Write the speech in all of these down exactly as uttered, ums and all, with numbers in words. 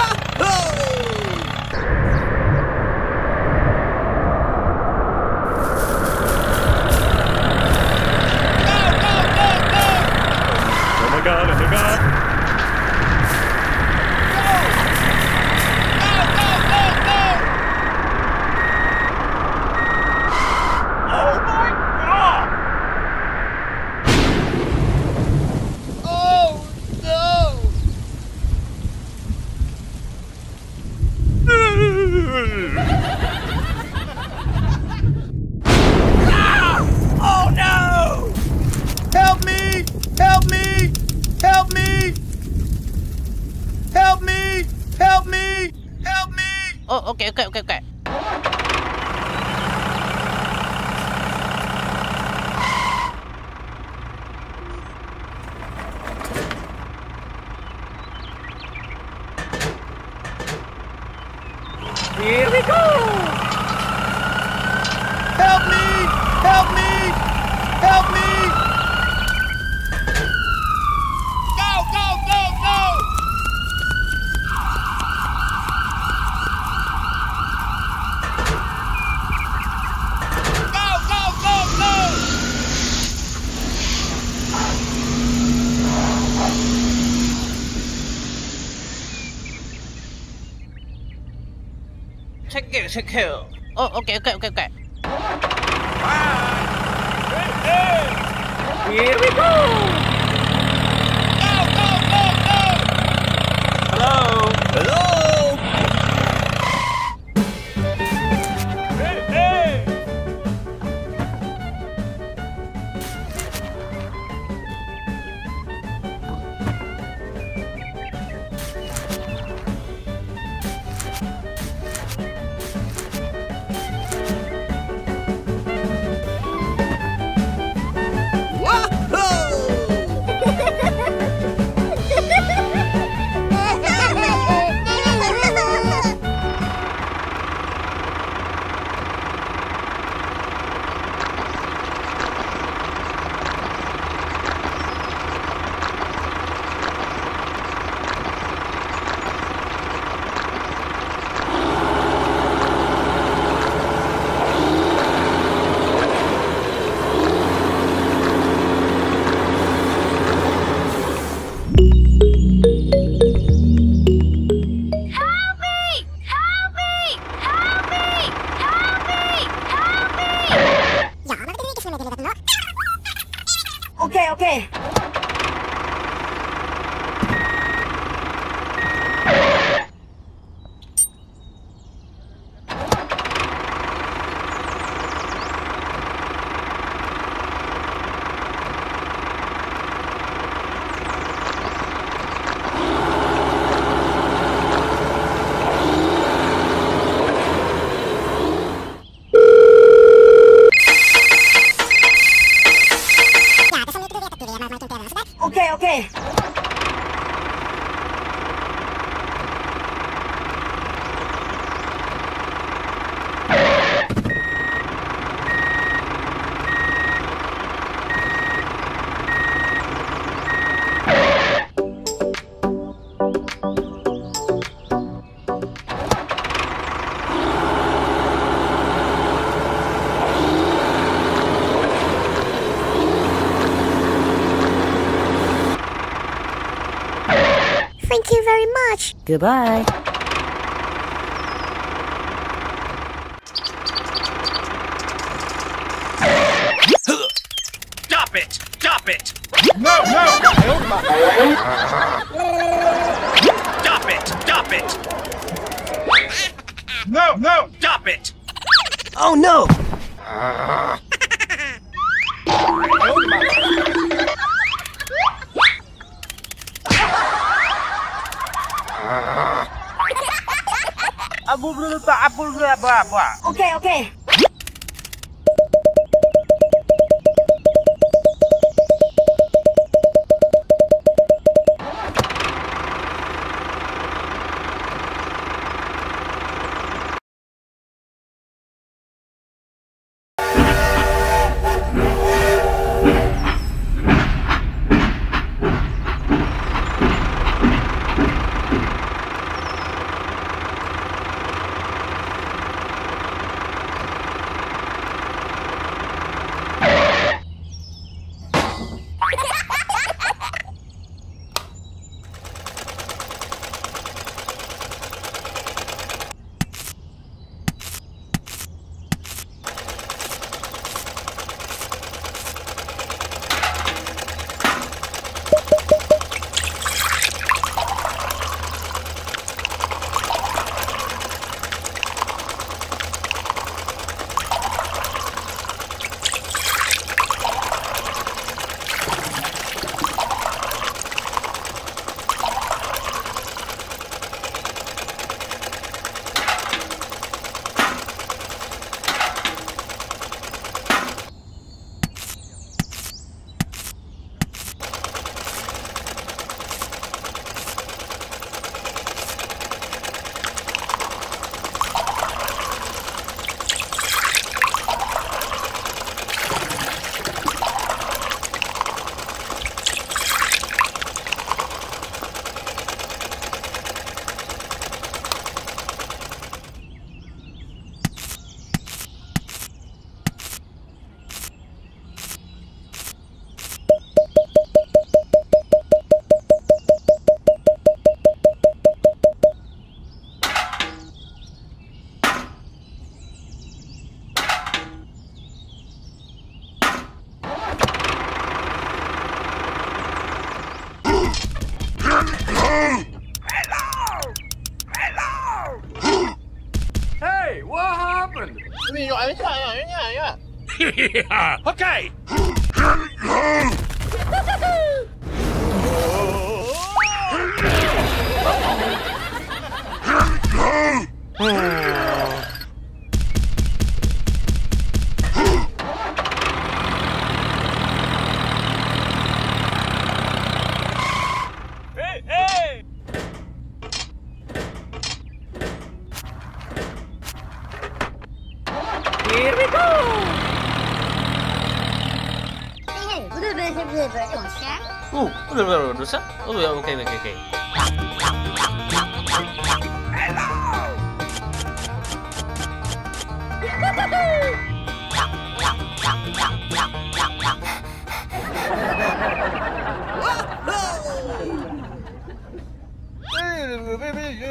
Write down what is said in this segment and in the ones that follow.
Oh, okay, okay, okay, okay. Here we go! Help me! Help me! Help me! Go, go, go, go! Check it, check it. Oh, okay, okay, okay, okay. Ah. Here we go! Go, go, go, go! Hello? Hello? Hey, hey! Okay, okay. Okay, okay. Thank you very much. Goodbye. Stop it! Stop it! No, no! Stop it! Stop it! No, no! Stop it! Oh no! Abu blah blah blah blah blah. Okay, okay. Yeah. Okay. Oh, okay, okay, okay.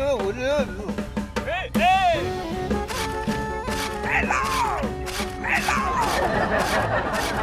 Hello! Hey, hey! Hello! Hello!